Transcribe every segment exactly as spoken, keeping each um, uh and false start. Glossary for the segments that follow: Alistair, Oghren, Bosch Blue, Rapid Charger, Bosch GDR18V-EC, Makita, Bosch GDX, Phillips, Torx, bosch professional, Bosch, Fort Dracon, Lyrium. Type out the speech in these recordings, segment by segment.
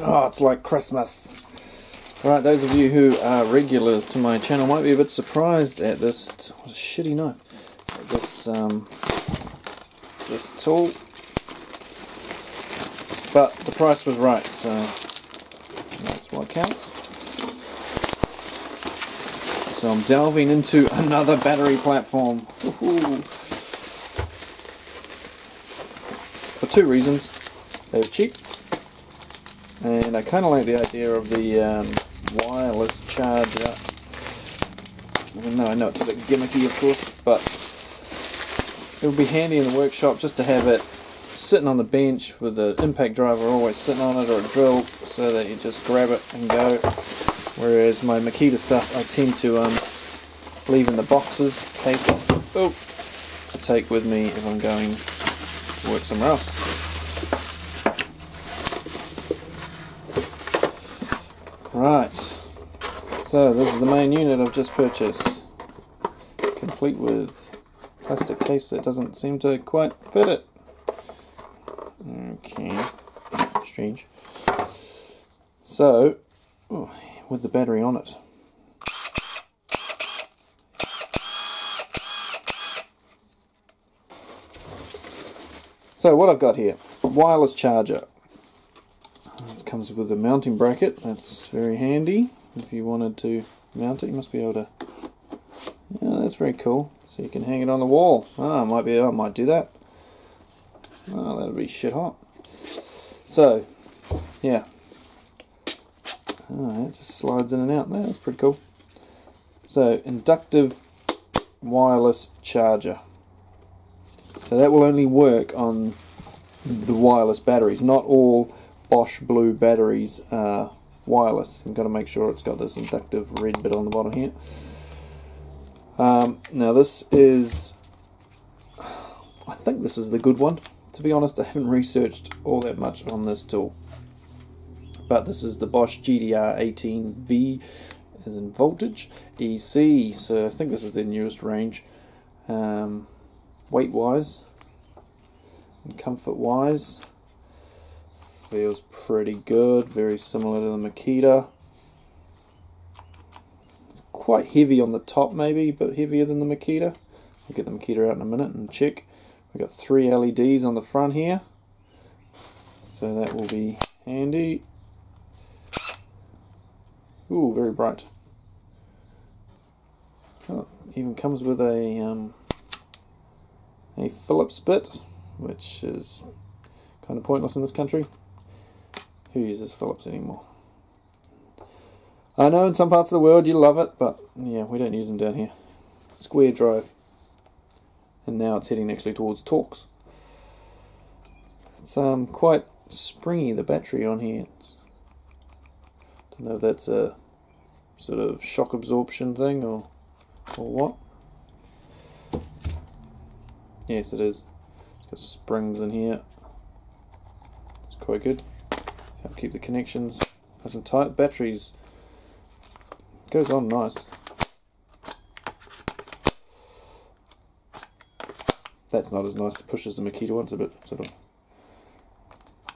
Oh, it's like Christmas. Alright, those of you who are regulars to my channel might be a bit surprised at this, what a shitty knife, at this, um, this tool, but the price was right, so that's what counts. So I'm delving into another battery platform. Woohoo. For two reasons. They were cheap, and I kind of like the idea of the um, wireless charger. Even though I know it's a bit gimmicky, of course, but it would be handy in the workshop just to have it sitting on the bench with the impact driver always sitting on it, or a drill, so that you just grab it and go. Whereas my Makita stuff, I tend to um, leave in the boxes, cases, oh, to take with me if I'm going to work somewhere else. Right, so this is the main unit I've just purchased, complete with plastic case that doesn't seem to quite fit it. Okay, strange. So, oh, with the battery on it. So what I've got here, wireless charger. It comes with a mounting bracket, that's very handy. If you wanted to mount it, you must be able to... Yeah, that's very cool. So you can hang it on the wall. Ah, I might be, I might do that. Oh, that'll be shit hot. So, yeah. Oh, it just slides in and out. That's pretty cool. So, inductive wireless charger. So that will only work on the wireless batteries, not all Bosch Blue batteries are wireless. You've got to make sure it's got this inductive red bit on the bottom here. Um, now this is, I think this is the good one. To be honest, I haven't researched all that much on this tool. But this is the Bosch G D R eighteen V, as in voltage, E C. So I think this is their newest range. Um, weight-wise and comfort-wise. Feels pretty good, very similar to the Makita. It's quite heavy on the top maybe, but heavier than the Makita. I'll get the Makita out in a minute and check. We've got three L E Ds on the front here, so that will be handy. Ooh, very bright. Oh, it even comes with a, um, a Phillips bit, which is kind of pointless in this country. Who uses Phillips anymore? I know in some parts of the world you love it, but yeah, we don't use them down here. Square drive. And now it's heading actually towards Torx. It's um, quite springy, the battery on here. I don't know if that's a sort of shock absorption thing or, or what. Yes, it is. It's got springs in here. It's quite good. Help keep the connections nice and tight. Batteries goes on nice. That's not as nice to push as the Makita one. It's a bit sort of,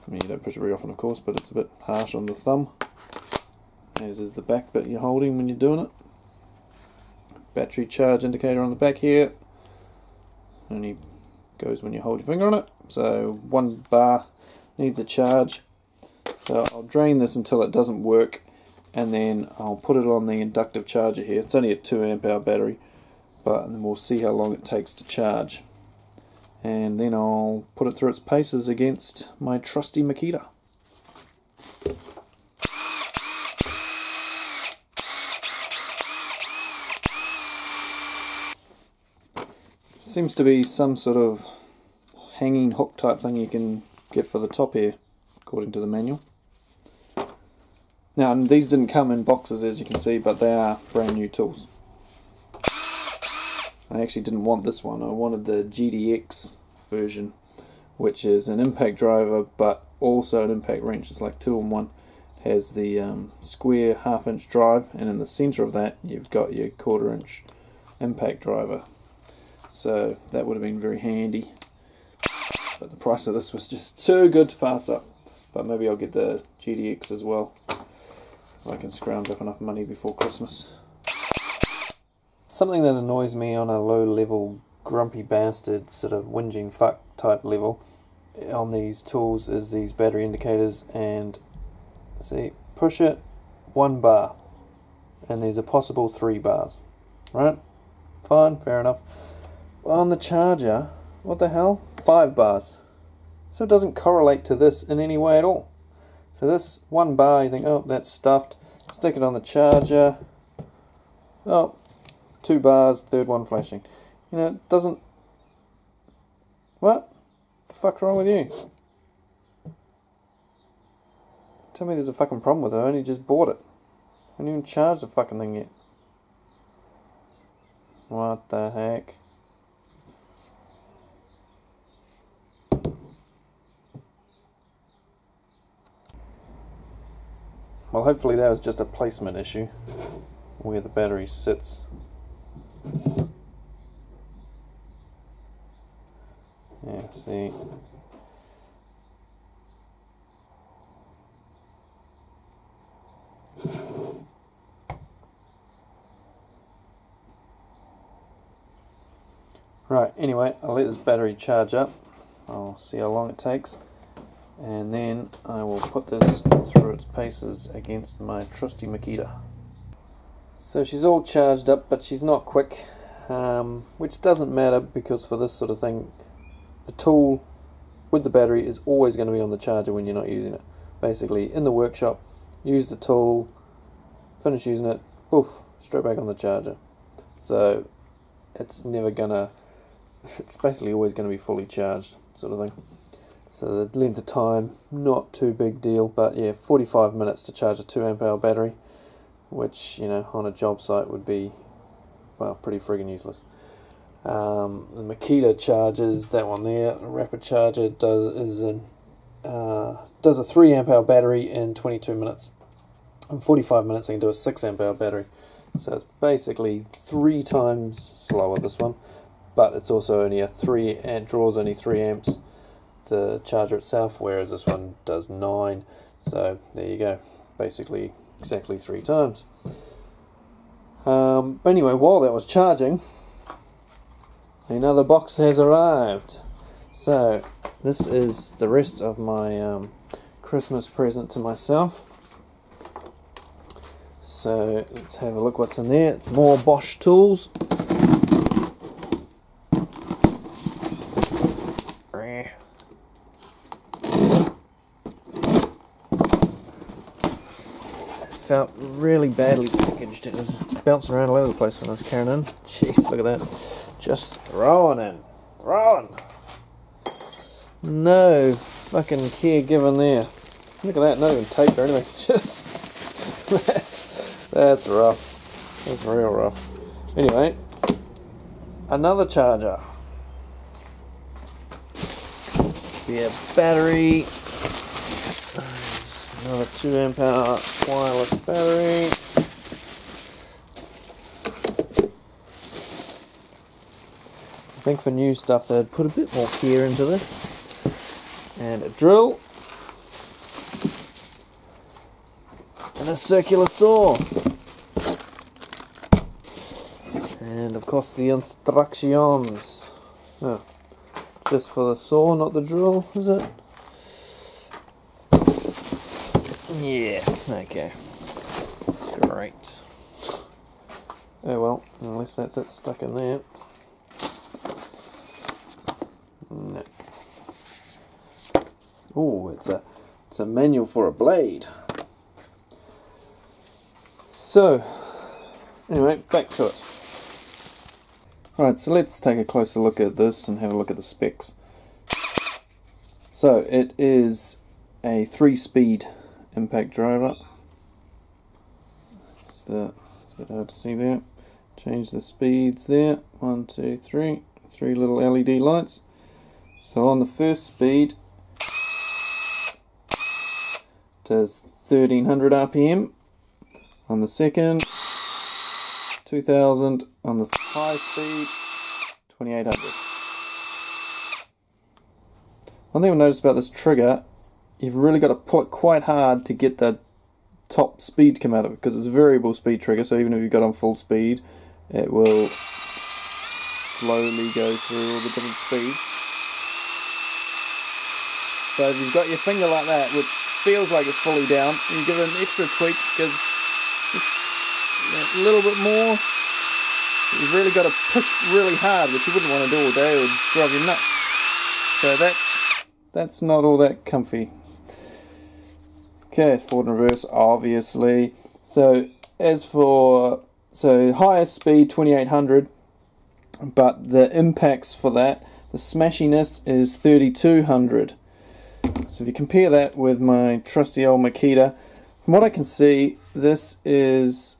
I mean, you don't push it very often of course, but it's a bit harsh on the thumb, as is the back bit you're holding when you're doing it. Battery charge indicator on the back here, only goes when you hold your finger on it, so one bar needs a charge. So I'll drain this until it doesn't work, and then I'll put it on the inductive charger here. It's only a two amp hour battery, but and we'll see how long it takes to charge. And then I'll put it through its paces against my trusty Makita. Seems to be some sort of hanging hook type thing you can get for the top here, according to the manual. Now, and these didn't come in boxes as you can see, but they are brand new tools. I actually didn't want this one, I wanted the G D X version, which is an impact driver but also an impact wrench. It's like two in one. It has the um, square half inch drive, and in the centre of that you've got your quarter inch impact driver. So that would have been very handy. But the price of this was just too good to pass up. but maybe I'll get the G D X as well if I can scrounge up enough money before Christmas. Something that annoys me on a low level, grumpy bastard, sort of whinging fuck type level on these tools is these battery indicators. And see, push it one bar and there's a possible three bars, right? Fine, fair enough. On the charger, what the hell? Five bars. So it doesn't correlate to this in any way at all. So this one bar, you think, oh, that's stuffed. Stick it on the charger. Oh, two bars, third one flashing. You know, it doesn't... What the fuck's wrong with you? Tell me there's a fucking problem with it. I only just bought it. I haven't even charged the fucking thing yet. What the heck? Well, hopefully that was just a placement issue where the battery sits. Yeah, see. Right, anyway, I'll let this battery charge up. I'll see how long it takes. And then I will put this through its paces against my trusty Makita. So she's all charged up, but she's not quick. Um, which doesn't matter, because for this sort of thing, the tool with the battery is always going to be on the charger when you're not using it. Basically, in the workshop, use the tool, finish using it, poof, straight back on the charger. So it's never going to... It's basically always going to be fully charged, sort of thing. So the length of time, not too big deal, but yeah, forty-five minutes to charge a two amp hour battery, which, you know, on a job site would be, well, pretty friggin' useless. Um, the Makita charges, that one there, the Rapid Charger, does, is an, uh, does a three amp hour battery in twenty-two minutes. In forty-five minutes I can do a six amp hour battery. So it's basically three times slower, this one. But it's also only a three and draws only three amps, the charger itself, whereas this one does nine. So there you go, basically exactly three times. Um, but anyway, while that was charging, another box has arrived. So this is the rest of my um, Christmas present to myself. So let's have a look what's in there. It's more Bosch tools. Felt really badly packaged. It was bouncing around all over the place when I was carrying in. Jeez, look at that. Just throwing in. Throwing. No fucking care given there. Look at that, not even tape or anything. Just that's that's rough. That's real rough. Anyway, another charger. Yeah, battery. Another two amp hour wireless battery. I think for new stuff they'd put a bit more care into this. And a drill. And a circular saw. And of course the instructions. Oh, just for the saw, not the drill, is it? Yeah, okay. Great. Oh well, unless that's it stuck in there. No. Oh, it's a it's a manual for a blade. So anyway, back to it. Alright, so let's take a closer look at this and have a look at the specs. So it is a three speed impact driver. It's, the, it's a bit hard to see there. Change the speeds there. One, two, three. Three little L E D lights. So on the first speed, it does thirteen hundred R P M. On the second, two thousand. On the high speed, twenty-eight hundred. One thing I've noticed about this trigger, you've really got to put quite hard to get that top speed to come out of it, because it's a variable speed trigger, so even if you've got on full speed, it will slowly go through all the different speeds. So if you've got your finger like that, which feels like it's fully down, and you give it an extra tweak, because a little bit more, you've really got to push really hard, which you wouldn't want to do all day, it would drive you nuts. So that's, that's not all that comfy. Okay, it's forward and reverse, obviously. So as for, so highest speed twenty-eight hundred, but the impacts for that, the smashiness is thirty-two hundred. So if you compare that with my trusty old Makita, from what I can see, this is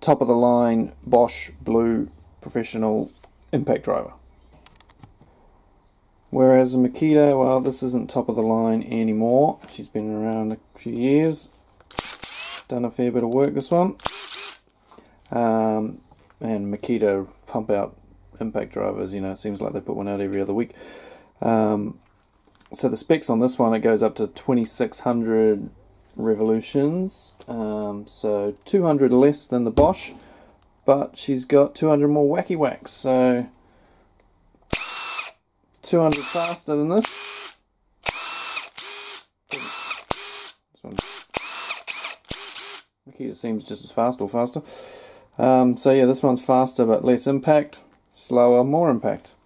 top of the line Bosch Blue Professional impact driver. Whereas the Makita, well, this isn't top of the line anymore. She's been around a few years. Done a fair bit of work, this one. Um, and Makita pump out impact drivers, you know, it seems like they put one out every other week. Um, so the specs on this one, it goes up to twenty-six hundred revolutions. Um, so two hundred less than the Bosch, but she's got two hundred more wacky whacks. So two hundred faster than this. This one, Makita seems just as fast or faster. Um, so yeah, this one's faster but less impact, slower, more impact.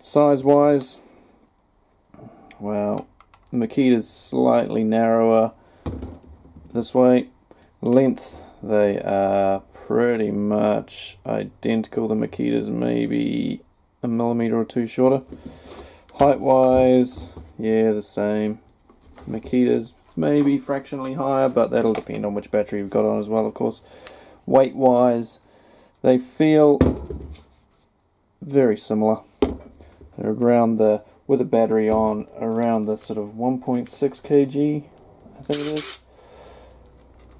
Size-wise, well, Makita's slightly narrower this way. Length, they are pretty much identical. The Makita's maybe a millimeter or two shorter. Height wise, yeah, the same. Makita's maybe fractionally higher, but that'll depend on which battery you've got on as well, of course. Weight wise, they feel very similar. They're around the, with a battery on, around the sort of one point six kilograms, I think it is.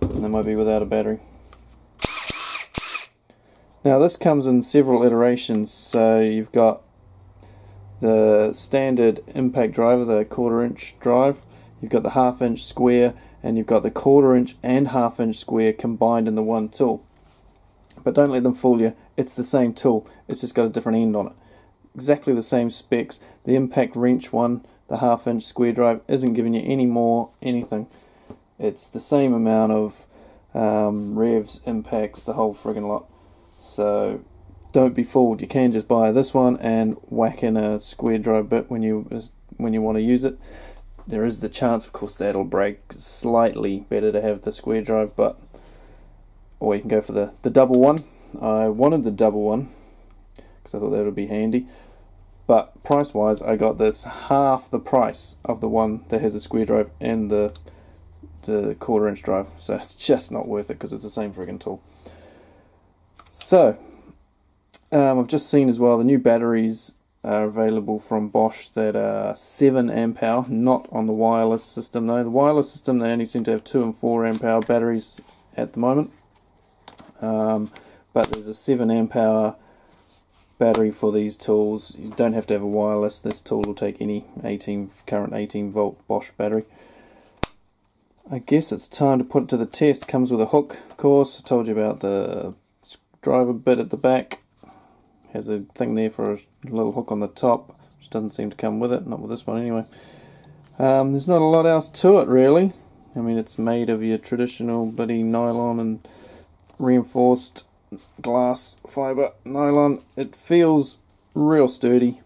And they might be without a battery. Now this comes in several iterations, so you've got the standard impact driver, the quarter inch drive, you've got the half inch square, and you've got the quarter inch and half inch square combined in the one tool. But don't let them fool you, it's the same tool, it's just got a different end on it. Exactly the same specs, the impact wrench one, the half inch square drive, isn't giving you any more anything. It's the same amount of um, revs, impacts, the whole friggin' lot. So don't be fooled, you can just buy this one and whack in a square drive bit when you when you want to use it. There is the chance, of course, that'll break. Slightly better to have the square drive, but or you can go for the, the double one. I wanted the double one because I thought that would be handy, but price wise I got this half the price of the one that has a square drive and the the quarter inch drive, so it's just not worth it because it's the same friggin' tool. So, um, I've just seen as well the new batteries are available from Bosch that are seven amp hour, not on the wireless system though. The wireless system, they only seem to have two and four amp hour batteries at the moment. Um, but there's a seven amp hour battery for these tools. You don't have to have a wireless. This tool will take any eighteen current eighteen volt Bosch battery. I guess it's time to put it to the test. Comes with a hook, of course. I told you about the driver bit at the back, has a thing there for a little hook on the top, which doesn't seem to come with it, not with this one anyway. Um, there's not a lot else to it really. I mean, it's made of your traditional bloody nylon and reinforced glass fibre nylon. It feels real sturdy,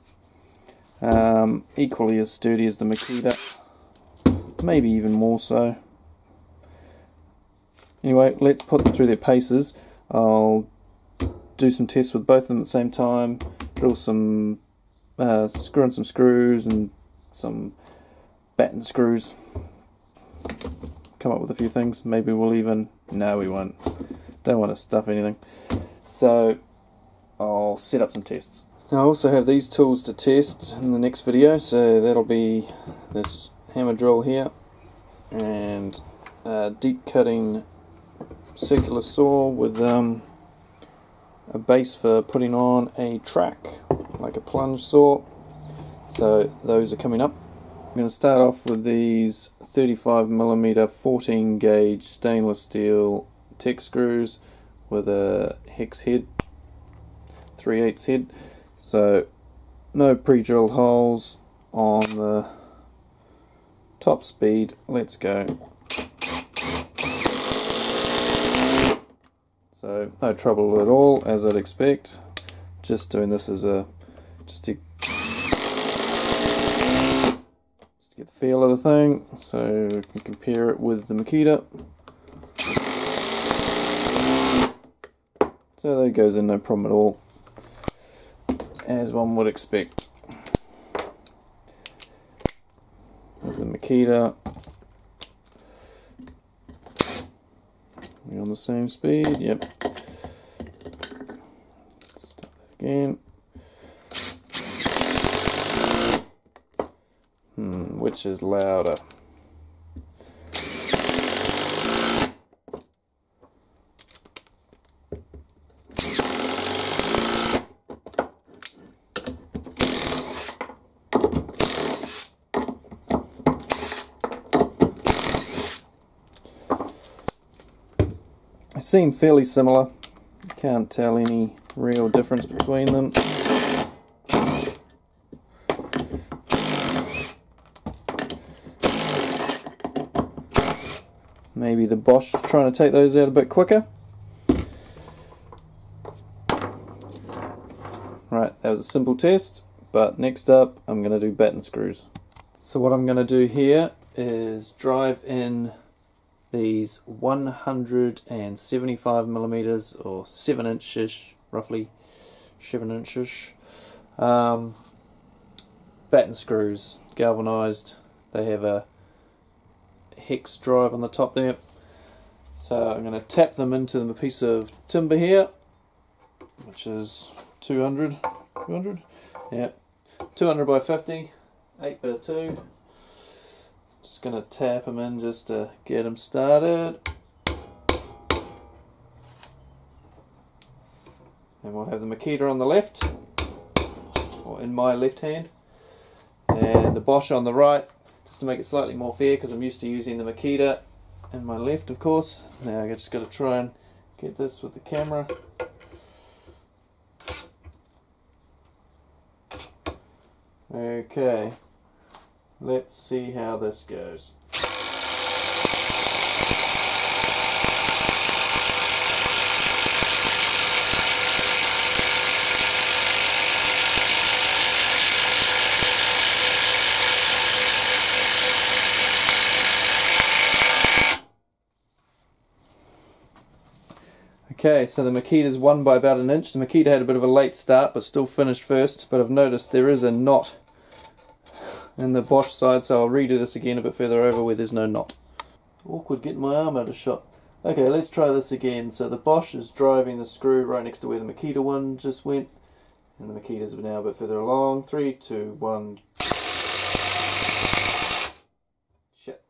um, equally as sturdy as the Makita, maybe even more so. Anyway, let's put them through their paces. I'll do some tests with both of them at the same time, drill some, uh, screw in some screws and some batten screws, come up with a few things. Maybe we'll even, no we won't, don't want to stuff anything. So I'll set up some tests. I also have these tools to test in the next video, so that'll be this hammer drill here and uh, deep cutting circular saw with um, a base for putting on a track, like a plunge saw. So those are coming up. I'm going to start off with these thirty-five millimeter fourteen gauge stainless steel tech screws with a hex head, three eighths head, so no pre-drilled holes on the top speed. Let's go. So no trouble at all, as I'd expect. Just doing this as a just to get the feel of the thing, so we can compare it with the Makita. So that goes in no problem at all, as one would expect. With the Makita, we're on the same speed. Yep. Start that again. Hmm, which is louder? They seem fairly similar. Can't tell any real difference between them. Maybe the Bosch is trying to take those out a bit quicker. Right, that was a simple test, but next up I'm going to do batten screws. So what I'm going to do here is drive in these one hundred seventy-five millimeters, or seven inch-ish, roughly seven inch-ish, um, batten screws, galvanized. They have a hex drive on the top there, so I'm going to tap them into a piece of timber here, which is two hundred, two hundred, yeah, two hundred by fifty, eight by two. Just going to tap them in just to get them started, and we'll have the Makita on the left, or in my left hand, and the Bosch on the right, just to make it slightly more fair, because I'm used to using the Makita in my left, of course. Now I just got to try and get this with the camera. Okay. Let's see how this goes. Okay, so the Makita's won by about an inch. The Makita had a bit of a late start, but still finished first. But I've noticed there is a knot and the Bosch side, so I'll redo this again a bit further over where there's no knot. Awkward getting my arm out of shot. Okay, let's try this again. So the Bosch is driving the screw right next to where the Makita one just went, and the Makita's now a bit further along. Three, two, one. Shit.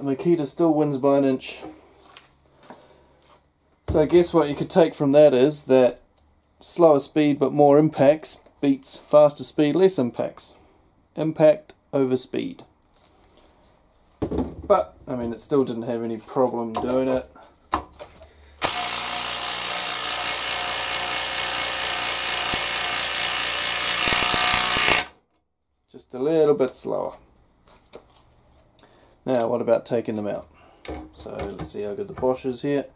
Makita still wins by an inch. So I guess what you could take from that is that slower speed but more impacts beats faster speed, less impacts. Impact over speed. But, I mean, it still didn't have any problem doing it. Just a little bit slower. Now, what about taking them out? So, let's see how good the Bosch is here.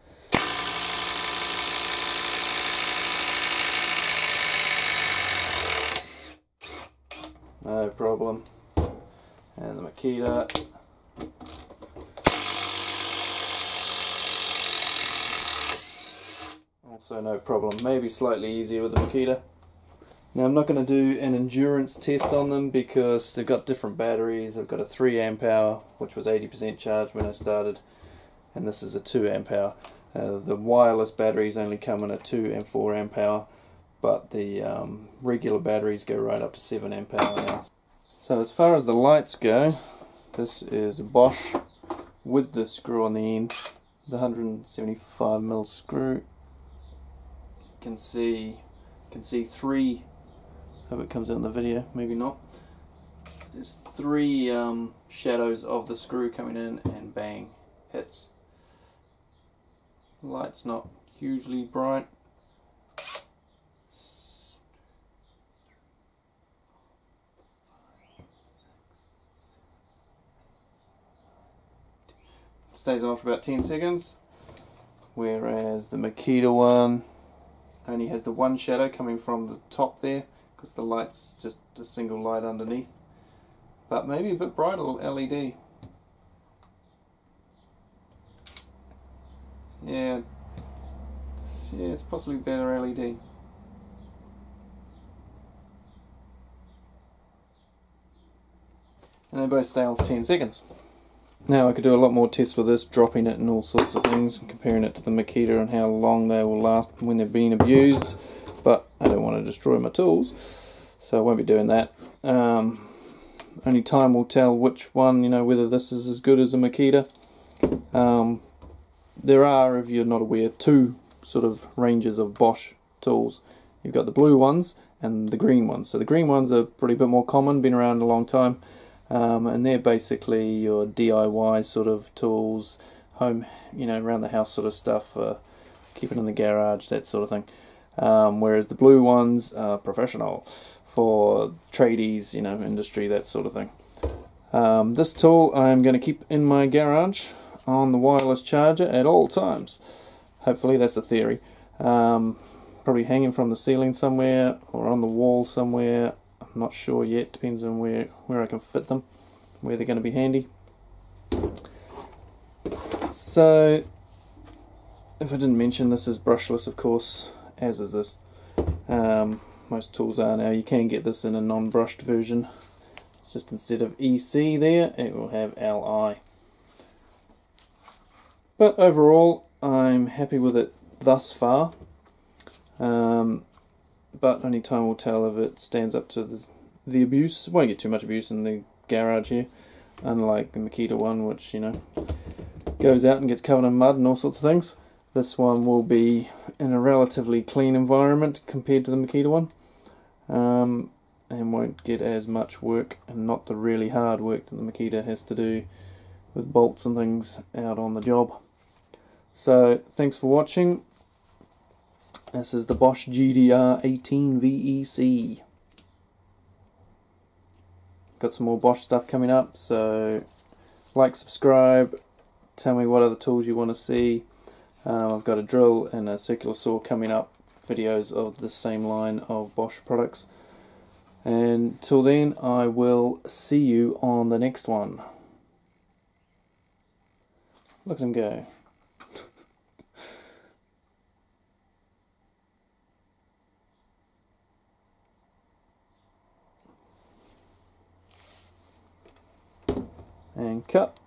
No problem. And the Makita. Also no problem. Maybe slightly easier with the Makita. Now, I'm not going to do an endurance test on them because they've got different batteries. I've got a three amp hour, which was eighty percent charged when I started, and this is a two amp hour. Uh, the wireless batteries only come in a two and four amp hour, but the um, regular batteries go right up to seven amp hours. So as far as the lights go, this is Bosch with the screw on the end, the one seventy-five millimeter screw. You can see, you can see three, I hope it comes out in the video, maybe not. There's three um, shadows of the screw coming in, and bang, hits. Light's not hugely bright. Stays on for about ten seconds, whereas the Makita one only has the one shadow coming from the top there, because the light's just a single light underneath, but maybe a bit brighter L E D. Yeah, yeah, it's possibly better L E D. And they both stay on for ten seconds. Now I could do a lot more tests with this, dropping it and all sorts of things, and comparing it to the Makita and how long they will last when they're being abused, but I don't want to destroy my tools, so I won't be doing that. Um, only time will tell which one, you know, whether this is as good as a Makita. Um, there are, if you're not aware, two sort of ranges of Bosch tools. You've got the blue ones and the green ones. So the green ones are pretty bit more common, been around a long time. Um, and they're basically your D I Y sort of tools, home, you know, around the house sort of stuff, uh, keep it in the garage, that sort of thing. Um, whereas the blue ones are professional for tradies, you know, industry, that sort of thing. Um, this tool I'm going to keep in my garage on the wireless charger at all times. Hopefully, that's the theory. Um, probably hanging from the ceiling somewhere or on the wall somewhere. I'm not sure yet, depends on where, where I can fit them, where they're going to be handy. So, if I didn't mention, this is brushless, of course, as is this. Um, most tools are now. You can get this in a non-brushed version. It's just instead of E C there, it will have L I. But overall, I'm happy with it thus far. Um, But only time will tell if it stands up to the, the abuse. Won't get too much abuse in the garage here, unlike the Makita one, which, you know, goes out and gets covered in mud and all sorts of things. This one will be in a relatively clean environment compared to the Makita one, um, and won't get as much work, and not the really hard work that the Makita has to do with bolts and things out on the job. So thanks for watching. This is the Bosch G D R eighteen V E C. Got some more Bosch stuff coming up, so like, subscribe, tell me what other tools you want to see. Um, I've got a drill and a circular saw coming up, videos of the same line of Bosch products. And till then, I will see you on the next one. Look at him go. And cut.